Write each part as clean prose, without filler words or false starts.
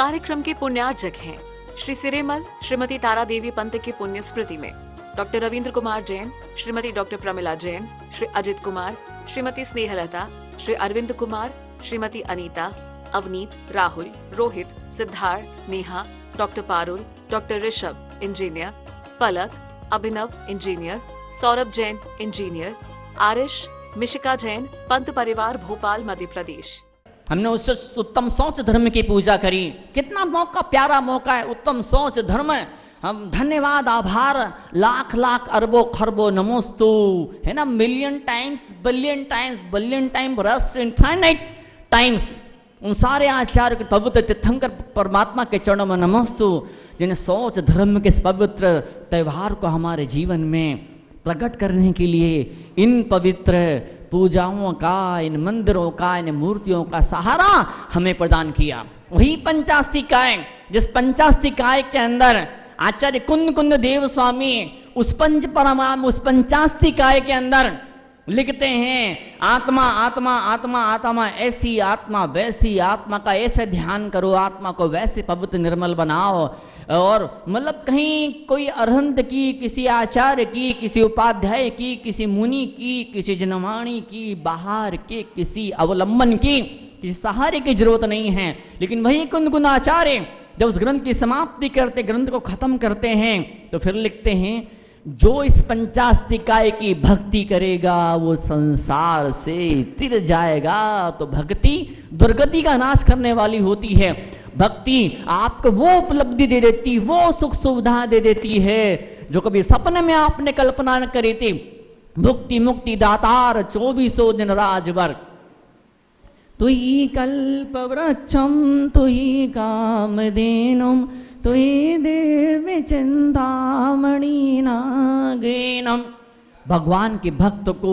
कार्यक्रम के पुण्यार्जक हैं श्री सिरेमल श्रीमती तारा देवी पंत की पुण्य स्मृति में doctor Ravindra Kumar Jain, Shrimati doctor Pramila Jain, Shri Ajit Kumar, Shrimati Snehlata, Shri Arvind Kumar, Shrimati Anita, Avneet, Rahul, Rohit, Siddharth, Neha, doctor Parul, doctor Rishabh engineer, Palak, Abhinav engineer, Saurabh Jain engineer, Arish, Mishika Jain, Pant परिवार भोपाल मध्य प्रदेश। हमने उस उत्तम सोच धर्म की पूजा करी। कितना मौका, प्यारा मौका है उत्तम सोच धर्म। हम धन्यवाद, आभार, लाख लाख अरबों खरबों नमोस्तु, है ना, million times, billion times, billion time रस्ट, इनफाइनाइट टाइम्स उन सारे आचार्य के पवित्र तीर्थंकर परमात्मा के चरणों में नमोस्तु, जिन्हें सोच धर्म के इस पवित्र त्यौहार को हमारे जीवन में प्रकट करने के लिए इन पवित्र पूजाओं का, इन मंदिरों का, इन मूर्तियों का सहारा हमें प्रदान किया। वही पंचास्तीकाय, जिस पंचास्तीकाय के अंदर आचार्य कुंद कुंद देव स्वामी उस पंच परमाम, उस पंचास्तीकाय के अंदर लिखते हैं, आत्मा आत्मा आत्मा आत्मा, ऐसी आत्मा वैसी आत्मा का ऐसे ध्यान करो, आत्मा को वैसे पवित्र निर्मल बनाओ। और मतलब कहीं कोई अरहंत की, किसी आचार्य की, किसी उपाध्याय की, किसी मुनि की, किसी जिनवाणी की, बाहर के किसी अवलंबन की, किसी सहारे की जरूरत नहीं है। लेकिन वही कुंद कुंद आचार्य जब उस ग्रंथ की समाप्ति करते, ग्रंथ को खत्म करते हैं, तो फिर लिखते हैं, जो इस पंचास्तीकाय की भक्ति करेगा वो संसार से तिर जाएगा। तो भक्ति दुर्गति का नाश करने वाली होती है। भक्ति आपको वो उपलब्धि दे देती, वो सुख सुविधा दे देती है जो कभी सपने में आपने कल्पना न करी थी। मुक्ति मुक्ति दातार 24 दिन राजभर, तुयि कल्पवृक्षं तुयि कामधेनुं तुयि दिव्य चिंतामणि नागिनं। भगवान के भक्त को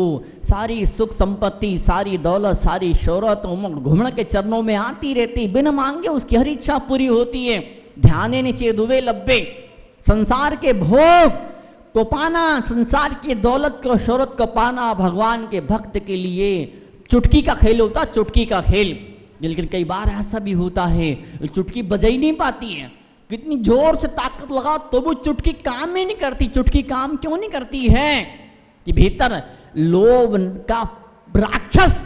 सारी सुख संपत्ति, सारी दौलत, सारी शोहरत घुमड़ के चरणों में आती रहती, बिना मांगे उसकी हर इच्छा पूरी होती है। ध्यानेन चेदुवे लब्बे, संसार के भोग को पाना, संसार की दौलत को, शोहरत को पाना भगवान के भक्त के लिए चुटकी का खेल होता, चुटकी का खेल। लेकिन कई बार ऐसा भी होता है चुटकी बज ही नहीं पाती है, कितनी जोर से ताकत लगाओ तो वो चुटकी काम ही नहीं करती। चुटकी काम क्यों नहीं करती है कि भीतर लोभ का राक्षस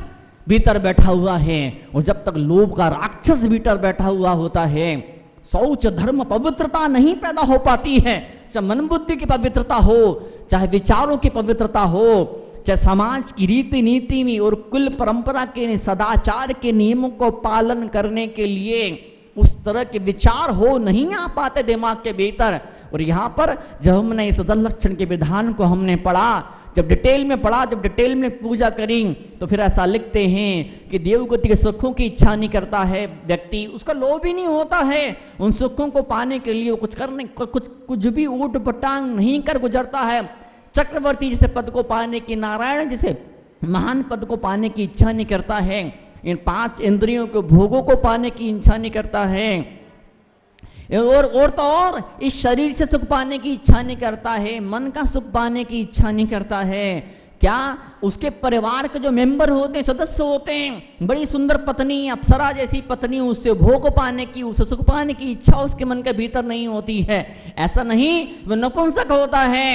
भीतर बैठा हुआ है, और जब तक लोभ का राक्षस भीतर बैठा हुआ होता है, शौच धर्म पवित्रता नहीं पैदा हो पाती है। चाहे मन बुद्धि की पवित्रता हो, चाहे विचारों की पवित्रता हो, चाहे समाज की रीति नीति में और कुल परंपरा के सदाचार के नियमों को पालन करने के लिए उस तरह के विचार हो नहीं आ पाते दिमाग के भीतर। और यहाँ पर जब हमने इस दल लक्षण के विधान को हमने पढ़ा, जब डिटेल में पढ़ा, जब डिटेल में पूजा करी, तो फिर ऐसा लिखते हैं कि देवगति के सुखों की इच्छा नहीं करता है व्यक्ति, उसका लोभ ही नहीं होता है, उन सुखों को पाने के लिए कुछ करने, कुछ भी ऊट पटांग नहीं कर गुजरता है। चक्रवर्ती जैसे पद को पाने की, नारायण जैसे महान पद को पाने की इच्छा नहीं करता है, इन 5 इंद्रियों के भोगों को पाने की इच्छा नहीं करता है, और तो और इस शरीर से सुख पाने की इच्छा नहीं करता है, मन का सुख पाने की इच्छा नहीं करता है। क्या उसके परिवार के जो मेंबर होते हैं, सदस्य होते हैं, बड़ी सुंदर पत्नी, अप्सरा जैसी पत्नी, उससे भोग पाने की, उससे सुख पाने की इच्छा उसके मन के भीतर नहीं होती है। ऐसा नहीं वह नपुंसक होता है,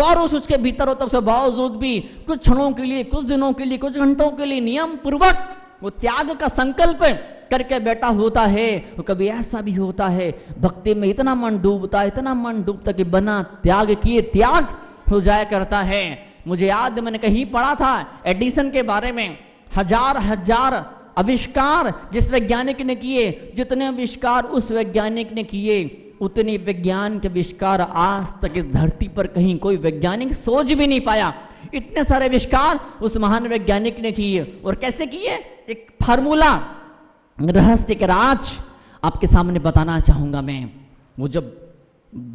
पौरुष उसके भीतर होता, उसके बावजूद भी कुछ क्षणों के लिए, कुछ दिनों के लिए, कुछ घंटों के लिए नियम पूर्वक वो त्याग का संकल्प करके बैठा होता है। वो कभी ऐसा भी होता है भक्ति में इतना मन डूबता है, इतना मन डूबता कि बना त्याग किए त्याग हो जाया करता है। मुझे याद, मैंने कहीं पढ़ा था एडिसन के बारे में, हजार हजार आविष्कार जिस वैज्ञानिक ने किए, जितने आविष्कार उस वैज्ञानिक ने किए, उतने विज्ञान के आविष्कार आज तक इस धरती पर कहीं कोई वैज्ञानिक सोच भी नहीं पाया। इतने सारे आविष्कार उस महान वैज्ञानिक ने किए, और कैसे किए, एक फार्मूला, रहस्य के राज आपके सामने बताना चाहूंगा मैं। वो जब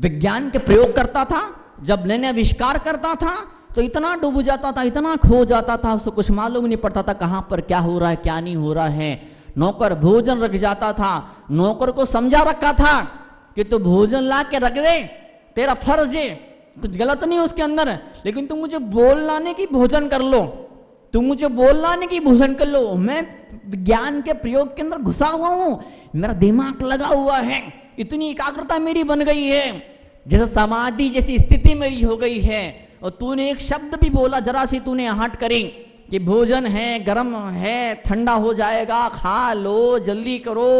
विज्ञान के प्रयोग करता था, जब नए नए आविष्कार करता था, तो इतना डूब जाता था, इतना खो जाता था, उसको कुछ मालूम नहीं पड़ता था कहाँ पर क्या हो रहा है, क्या नहीं हो रहा है। नौकर भोजन रख जाता था, नौकर को समझा रखा था कि तू भोजन ला के रख दे, तेरा फर्ज है, कुछ गलत नहीं उसके अंदर, लेकिन तुम मुझे बोल लाने की भोजन कर लो, तुम मुझे बोल लाने की भोजन कर लो, मैं विज्ञान के प्रयोग के अंदर घुसा हुआ हूँ, मेरा दिमाग लगा हुआ है, इतनी एकाग्रता मेरी बन गई है, जैसे समाधि जैसी स्थिति मेरी हो गई है। और तूने एक शब्द भी बोला, जरा सी तूने आहट करी कि भोजन है, गर्म है, ठंडा हो जाएगा, खा लो, जल्दी करो,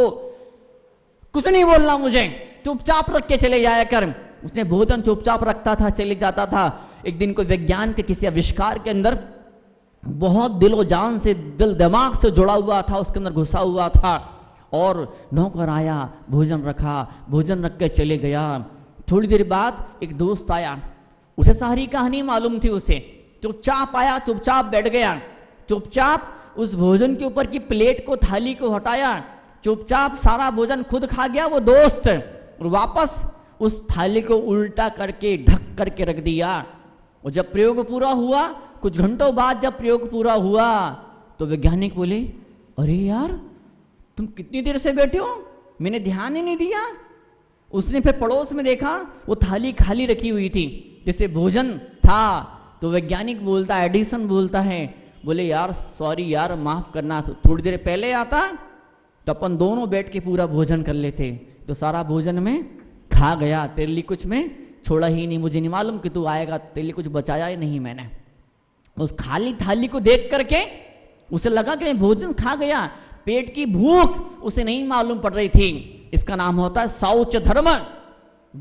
कुछ नहीं बोलना मुझे, चुपचाप रख के चले जाया कर। उसने भोजन चुपचाप रखता था, चले जाता था। एक दिन को विज्ञान के किसी आविष्कार के अंदर बहुत दिलो जान से, दिल दिमाग से जुड़ा हुआ था, उसके अंदर घुसा हुआ था। और नौकर आया, भोजन रखा, भोजन रख के चले गया। थोड़ी देर बाद एक दोस्त आया, उसे सारी कहानी मालूम थी, उसे चुपचाप आया, चुपचाप बैठ गया, चुपचाप उस भोजन के ऊपर की प्लेट को, थाली को हटाया, चुपचाप सारा भोजन खुद खा गया वो दोस्त, और वापस उस थाली को उल्टा करके ढक करके रख दिया। और जब प्रयोग पूरा हुआ, कुछ घंटों बाद जब प्रयोग पूरा हुआ, तो वैज्ञानिक बोले, अरे यार तुम कितनी देर से बैठे हो, मैंने ध्यान ही नहीं दिया। उसने फिर पड़ोस में देखा, वो थाली खाली रखी हुई थी जैसे भोजन था। तो वैज्ञानिक बोलता, एडिसन बोलता है, बोले यार सॉरी यार, माफ करना, थोड़ी देर पहले आता तो अपन दोनों बैठ के पूरा भोजन कर लेते। तो सारा भोजन में खा गया, तेरे लिए कुछ में छोड़ा ही नहीं, मुझे नहीं मालूम कि तू आएगा, तेरे लिए कुछ बचाया ही नहीं मैंने। उस खाली थाली को देख करके उसे लगा कि मैं भोजन खा गया, पेट की भूख उसे नहीं मालूम पड़ रही थी। इसका नाम होता है शौच धर्म।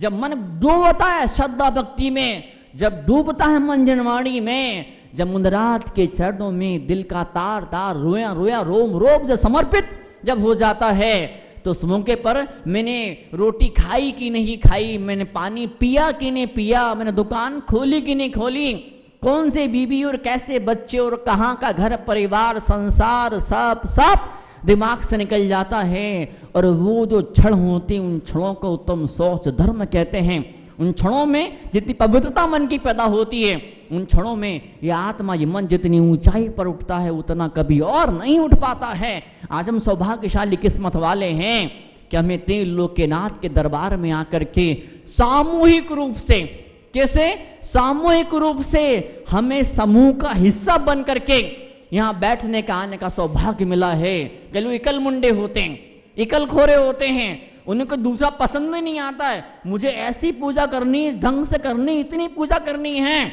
जब मन डूबता है श्रद्धा भक्ति में, जब डूबता है मन जिनवाणी में, जब मुनिराज के चरणों में दिल का तार तार, रोया रोया रोम रोम जब समर्पित जब हो जाता है, तो उस मौके पर मैंने रोटी खाई कि नहीं खाई, मैंने पानी पिया कि नहीं पिया, मैंने दुकान खोली कि नहीं खोली, कौन से बीबी और कैसे बच्चे और कहाँ का घर परिवार संसार, सब सब दिमाग से निकल जाता है। और वो जो क्षण होते, उन क्षणों को उत्तम शौच धर्म कहते हैं। उन क्षणों में जितनी पवित्रता मन की पैदा होती है, उन क्षणों में ये आत्मा, ये मन जितनी ऊंचाई पर उठता है, उतना कभी और नहीं उठ पाता है। आज हम सौभाग्यशाली किस्मत वाले हैं कि हमें तीन लोक के नाथ के दरबार में आकर के सामूहिक रूप से, कैसे सामूहिक रूप से, हमें समूह का हिस्सा बन करके यहाँ बैठने का, आने का सौभाग्य मिला है। कई लोग एकल मुंडे होते हैं, एकल खोरे होते हैं, उनको दूसरा पसंद नहीं आता है, मुझे ऐसी पूजा करनी, ढंग से करनी, इतनी पूजा करनी है,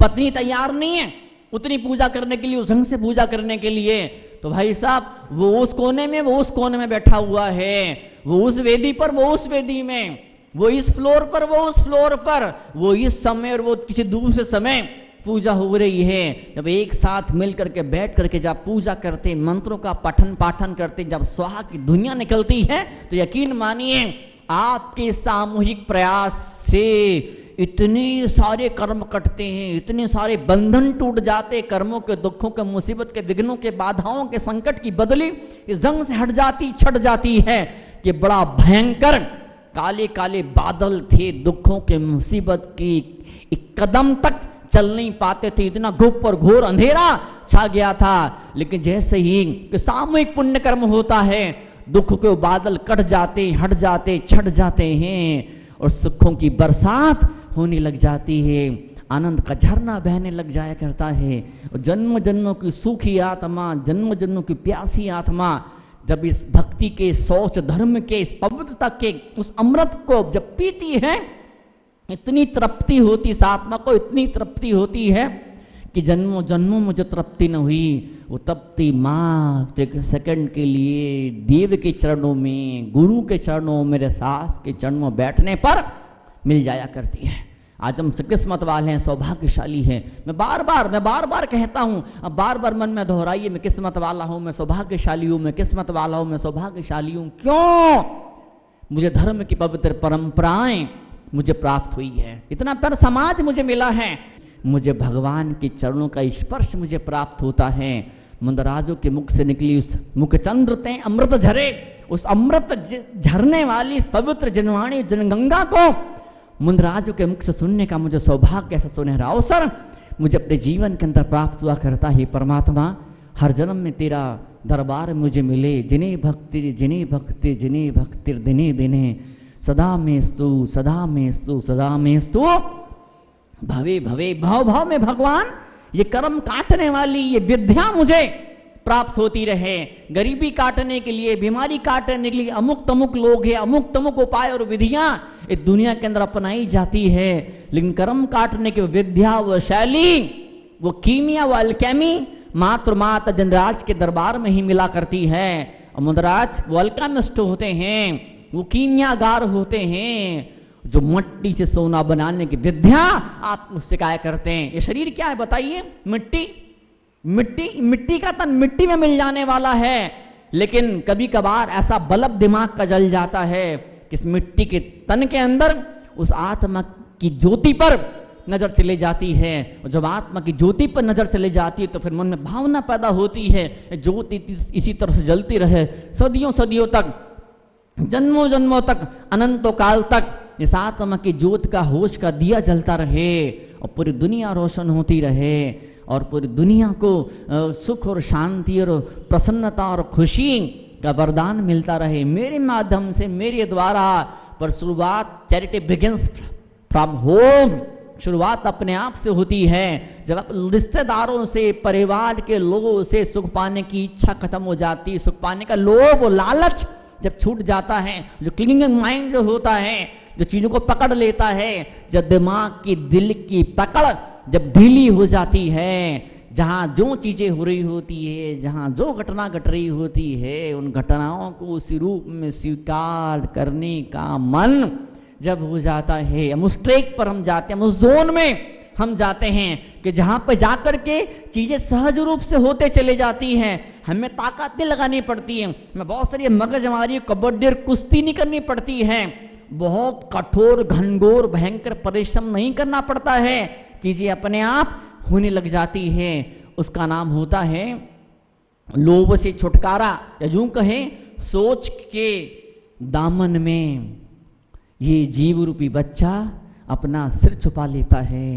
पत्नी तैयार नहीं है उतनी पूजा करने के लिए, उस ढंग से पूजा करने के लिए। तो भाई साहब, वो उस कोने में, वो उस कोने में बैठा हुआ है, वो उस वेदी पर, वो उस वेदी में, वो इस फ्लोर पर, वो उस फ्लोर पर, वो इस समय और वो किसी दूसरे समय पूजा हो रही है। जब एक साथ मिल करके बैठ करके जब पूजा करते, मंत्रों का पठन पाठन करते, जब स्वाहा की दुनिया निकलती है, तो यकीन मानिए आपके सामूहिक प्रयास से इतने सारे कर्म कटते हैं, इतने सारे बंधन टूट जाते, कर्मों के, दुखों के, मुसीबत के, विघ्नों के, बाधाओं के, संकट की बदली इस ढंग से हट जाती, छट जाती है कि बड़ा भयंकर काले काले बादल थे दुखों के, मुसीबत के, एक कदम तक चल नहीं पाते थे, इतना घुप और घोर अंधेरा छा गया था। लेकिन जैसे ही सामूहिक पुण्य कर्म होता है, दुख के बादल कट जाते, हट जाते, छट जाते हैं, और सुखों की बरसात होने लग जाती है, आनंद का झरना बहने लग जाया करता है। और जन्म जन्मों की सूखी आत्मा, जन्म जन्मों की प्यासी आत्मा, जब इस भक्ति के, शौच धर्म के, इस पवित्रता के उस अमृत को जब पीती है, इतनी तृप्ति होती, इस आत्मा को इतनी तृप्ति होती है कि जन्मों जन्मों में जो तृप्ति न हुई, वो तृप्ति मात्र एक सेकंड के लिए देव के चरणों में, गुरु के चरणों, मेरे सास के चरणों में बैठने पर मिल जाया करती है। आज हम किस्मत वाले हैं, सौभाग्यशाली हैं। मैं बार बार कहता हूँ, अब बार बार मन में दोहराइए, मैं किस्मत वाला हूँ, मैं सौभाग्यशाली हूँ, मैं किस्मत वाला हूँ, मैं सौभाग्यशाली हूँ। क्यों? मुझे धर्म की पवित्र परंपराएँ मुझे प्राप्त हुई है, इतना पर समाज मुझे मिला है, मुझे भगवान के चरणों का स्पर्श मुझे प्राप्त होता है, मुनिराजों के मुख से निकली उस मुखचंद्रते अमृत झरे, उस अमृत झरने वाली इस पवित्र जिनवाणी जनगंगा को मुनिराजों के मुख से सुनने का मुझे सौभाग्य, ऐसा सुनहरा अवसर मुझे अपने जीवन के अंदर प्राप्त हुआ करता है। परमात्मा, हर जन्म में तेरा दरबार मुझे मिले, जिन्हें भक्ति जिन्हें भक्ति जिन्हें भक्ति दिने दिने, सदा में स्तु सदा में स्तु सदा में स्तु, भवे भवे भाव भाव में भगवान, ये कर्म काटने वाली ये विद्या मुझे प्राप्त होती रहे। गरीबी काटने के लिए, बीमारी काटने के लिए अमुक तमुक लोग हैं, अमुक तमुक उपाय और विधियां इस दुनिया के अंदर अपनाई जाती है, लेकिन कर्म काटने की विद्या व शैली, वो कीमिया व अल्केमी मात्र माता जनराज के दरबार में ही मिला करती है। अमुदराज वो अल्केमिस्ट होते हैं, वो कीमियागार होते हैं जो मट्टी से सोना बनाने की विद्या आपको सिखाया करते हैं। ये शरीर क्या है बताइए? मिट्टी, मिट्टी, मिट्टी का तन मिट्टी में मिल जाने वाला है, लेकिन कभी कभार ऐसा बल्ब दिमाग का जल जाता है कि इस मिट्टी के तन के अंदर उस आत्मा की ज्योति पर नजर चली जाती है, और जब आत्मा की ज्योति पर नजर चली जाती है तो फिर मन में भावना पैदा होती है, ज्योति इसी तरह से जलती रहे सदियों सदियों तक, जन्मों जन्मों तक, अनंतों काल तक इस आत्मा की ज्योति का होश का दिया जलता रहे और पूरी दुनिया रोशन होती रहे और पूरी दुनिया को सुख और शांति और प्रसन्नता और खुशी का वरदान मिलता रहे मेरे माध्यम से, मेरे द्वारा। पर शुरुआत, चैरिटी बिगिंस फ्रॉम होम, शुरुआत अपने आप से होती है। जब आप रिश्तेदारों से, परिवार के लोगों से सुख पाने की इच्छा खत्म हो जाती है, सुख पाने का लोभ और लालच जब छूट जाता है, जो क्लिंगिंग माइंड जो होता है, जो चीज़ों को पकड़ लेता है, जब दिमाग की, दिल की पकड़ जब ढीली हो जाती है, जहाँ जो चीज़ें हो रही होती है, जहाँ जो घटना घट रही होती है, उन घटनाओं को उस रूप में स्वीकार करने का मन जब हो जाता है, हम उस ट्रैक पर हम जाते हैं, हम उस जोन में हम जाते हैं कि जहाँ पर जाकर के चीज़ें सहज रूप से होते चले जाती हैं, हमें ताकत नहीं लगानी पड़ती है, हमें बहुत सारी मगजमारी, कबड्डी और कुश्ती नहीं करनी पड़ती है, बहुत कठोर, घनघोर, भयंकर परिश्रम नहीं करना पड़ता है, चीज़ें अपने आप होने लग जाती हैं। उसका नाम होता है लोभ से छुटकारा, या यूं कहें सोच के दामन में ये जीव रूपी बच्चा अपना सिर छुपा लेता है।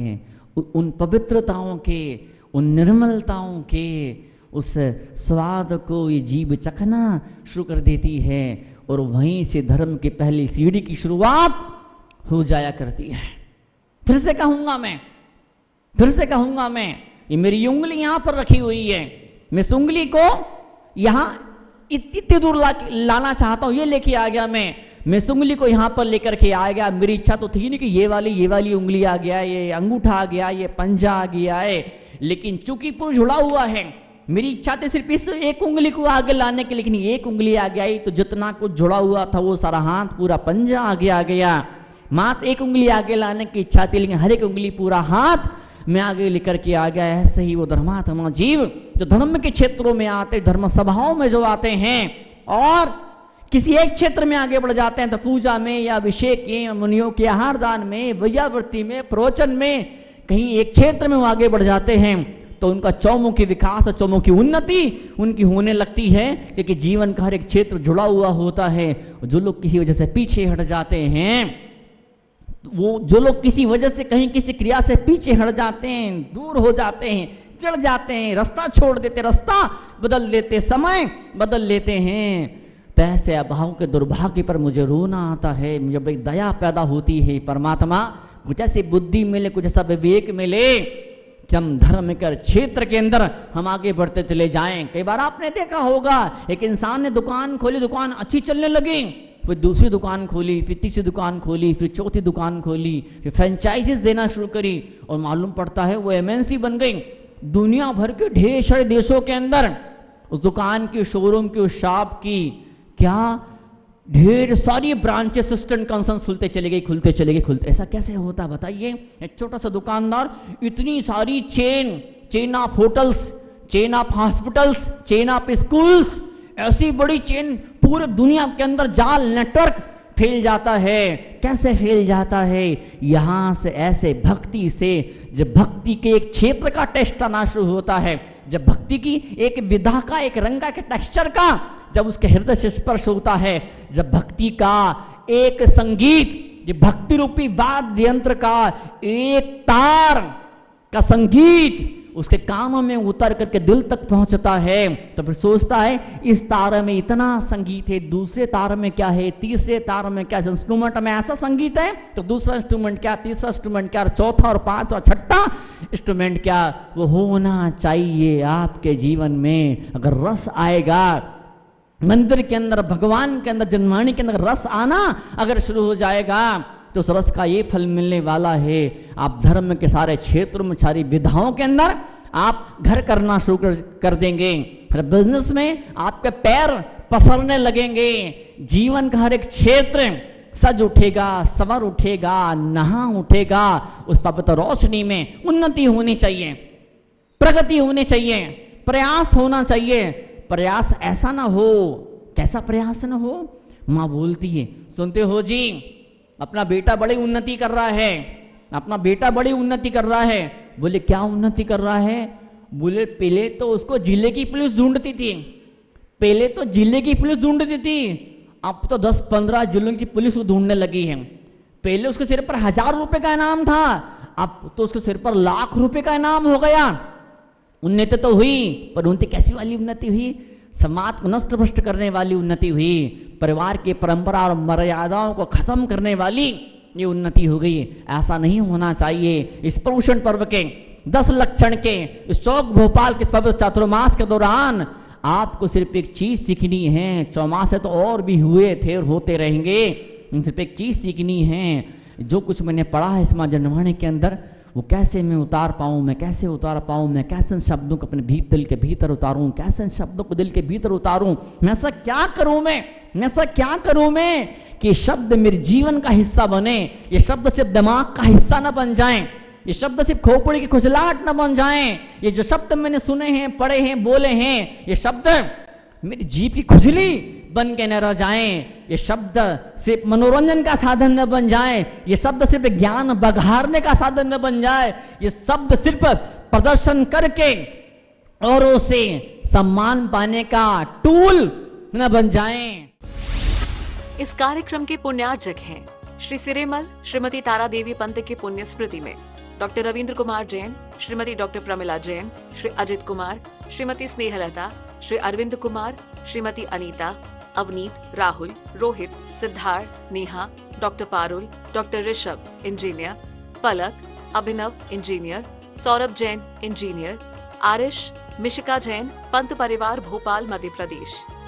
उन पवित्रताओं के, उन निर्मलताओं के उस स्वाद को ये जीव चखना शुरू कर देती है और वहीं से धर्म के पहली सीढ़ी की शुरुआत हो जाया करती है। फिर से कहूँगा मैं, ये मेरी उंगली यहाँ पर रखी हुई है, मैं इस उंगली को यहाँ इतनी दूर लाना चाहता हूँ, ये लेके आ गया मैं इस उंगली को यहाँ पर लेकर के आ गया। मेरी इच्छा तो थी नहीं कि ये वाली उंगली आ गया, ये अंगूठा आ गया, ये पंजा आ गया है, लेकिन चूंकि पूरा जुड़ा हुआ है, मेरी इच्छा थी सिर्फ इस एक उंगली को आगे लाने की, लेकिन एक उंगली आ गई तो जितना कुछ जुड़ा हुआ था वो सारा हाथ, पूरा पंजा आगे आ गया। मात्र एक उंगली आगे लाने की इच्छा थी, लेकिन हर एक उंगली, पूरा हाथ मैं आगे लेकर के आ गया। ऐसे ही वो धर्मात्मा जीव जो धर्म के क्षेत्रों में आते, धर्म सभाओं में जो आते हैं और किसी एक क्षेत्र में आगे बढ़ जाते हैं तो पूजा में या अभिषेक में, मुनियों के आहार दान में, वैयावृत्ति में, प्रवचन में, कहीं एक क्षेत्र में वो आगे बढ़ जाते हैं तो उनका चौमुखी विकास और चौमुखी उन्नति उनकी होने लगती है, क्योंकि जीवन का हर एक क्षेत्र जुड़ा हुआ होता है। जो लोग किसी वजह से पीछे हट जाते हैं, वो जो लोग किसी वजह से कहीं किसी क्रिया से पीछे हट जाते हैं, दूर हो जाते हैं, चढ़ जाते हैं, रास्ता छोड़ देते, रास्ता बदल लेते, समय बदल लेते हैं, तो ऐसे अभाव के दुर्भाग्य पर मुझे रोना आता है, मुझे बड़ी दया पैदा होती है। परमात्मा कुछ ऐसी बुद्धि मिले, कुछ ऐसा विवेक मिले, हम धर्म के क्षेत्र के अंदर हम आगे बढ़ते चले जाएं। कई बार आपने देखा होगा, एक इंसान ने दुकान खोली, दुकान अच्छी चलने लगी, फिर दूसरी दुकान खोली, फिर तीसरी दुकान खोली, फिर चौथी दुकान खोली, फिर फ्रेंचाइजीज देना शुरू करी और मालूम पड़ता है वो एमएनसी बन गई। दुनिया भर के ढेर सारे देशों के अंदर उस दुकान की, शोरूम की, उस शॉप की क्या ढेर सारी ब्रांचेस, सिस्टम कंसर्न्स खुलते चले गए, खुलते। ऐसा कैसे होता बताइए? एक छोटा सा दुकानदार इतनी सारी chain of hotels, chain of hospitals, chain of schools, ऐसी बड़ी चेन पूरे दुनिया के अंदर जाल नेटवर्क फैल जाता है। कैसे फैल जाता है? यहाँ से ऐसे भक्ति से, जब भक्ति के एक क्षेत्र का टेस्ट आना शुरू होता है, जब भक्ति की एक विधा का, एक रंग का, एक टेक्सचर का जब उसके हृदय से स्पर्श होता है, जब भक्ति का एक संगीत, जब भक्ति रूपी वाद्य यंत्र का एक तार का संगीत उसके कानों में उतर करके दिल तक पहुंचता है, तो फिर सोचता है इस तार में इतना संगीत है, दूसरे तार में क्या है, तीसरे तार में क्या, इंस्ट्रूमेंट में ऐसा संगीत है तो दूसरा इंस्ट्रूमेंट क्या, तीसरा इंस्ट्रूमेंट क्या, चौथा और पांचवा, छठा सकता। इंस्ट्रूमेंट क्या वो होना चाहिए आपके जीवन में। अगर रस आएगा मंदिर के अंदर, भगवान के अंदर, जिनवाणी के अंदर रस आना अगर शुरू हो जाएगा तो उस रस का ये फल मिलने वाला है। आप धर्म के सारे क्षेत्रों में, सारी विधाओं के अंदर आप घर करना शुरू कर देंगे। फिर बिजनेस में आपके पैर पसरने लगेंगे। जीवन का हर एक क्षेत्र सज उठेगा, सवर उठेगा, नहा उठेगा। उस पर तो रोशनी में उन्नति होनी चाहिए, प्रगति होनी चाहिए, प्रयास होना चाहिए। प्रयास ऐसा ना हो, कैसा प्रयास ना हो। माँ बोलती है, सुनते हो जी, अपना बेटा बड़ी उन्नति कर रहा है, अपना बेटा बड़ी उन्नति कर रहा है। बोले क्या उन्नति कर रहा है? बोले पहले तो उसको जिले की पुलिस ढूंढती थी, पहले तो जिले की पुलिस ढूंढती थी, अब तो 10-15 जिलों की पुलिस को ढूंढने लगी है। पहले उसके सिर पर 1000 रुपए का इनाम था, अब तो उसके सिर पर लाख रुपए का इनाम हो गया। उन्नति तो हुई, पर उन्नति कैसी वाली उन्नति हुई? समाज को नष्ट भ्रष्ट करने वाली उन्नति हुई। परिवार की परंपरा और मर्यादाओं को खत्म करने वाली ये उन्नति हो गई। ऐसा नहीं होना चाहिए। इस पर्यूषण पर्व के 10 लक्षण के इस चौक भोपाल के पवित्र चातुर्मास के दौरान आपको सिर्फ एक चीज सीखनी है। चौमासे तो और भी हुए थे और होते रहेंगे, सिर्फ एक चीज सीखनी है। जो कुछ मैंने पढ़ा है इस माँ जनवाणी के अंदर, वो कैसे मैं उतार पाऊँ, मैं कैसे उतार पाऊँ, मैं कैसे शब्दों को अपने दिल के भीतर उतारूँ, कैसे शब्दों को दिल के भीतर उतारूँ, मैं ऐसा क्या करूँ, मैं ऐसा क्या करूँ मैं कि शब्द मेरे जीवन का हिस्सा बने। ये शब्द सिर्फ दिमाग का हिस्सा ना बन जाएं, ये शब्द सिर्फ खोपड़ी की खुजलाहट ना बन जाएं। ये जो शब्द मैंने सुने हैं, पढ़े हैं, बोले हैं, ये शब्द मेरी जीभ की खुजली बन के न रह जाएं। ये शब्द सिर्फ मनोरंजन का साधन न बन जाएं। ये शब्द सिर्फ ज्ञान बघारने का साधन न बन जाए। ये शब्द सिर्फ प्रदर्शन करके औरों से सम्मान पाने का टूल न बन जाएं। इस कार्यक्रम के पुण्यार्जक हैं श्री सिरेमल श्रीमती तारा देवी पंत की पुण्य स्मृति में doctor Ravindra Kumar Jain, Shrimati doctor Pramila Jain, Shri Ajit Kumar, Shrimati Snehlata, Shri Arvind Kumar, Shrimati Anita, Avneet, Rahul, Rohit, Siddharth, Neha, doctor Parul, doctor Rishabh engineer, Palak, Abhinav engineer, Saurabh Jain engineer, Arish, Mishika Jain, Pant परिवार भोपाल मध्य प्रदेश।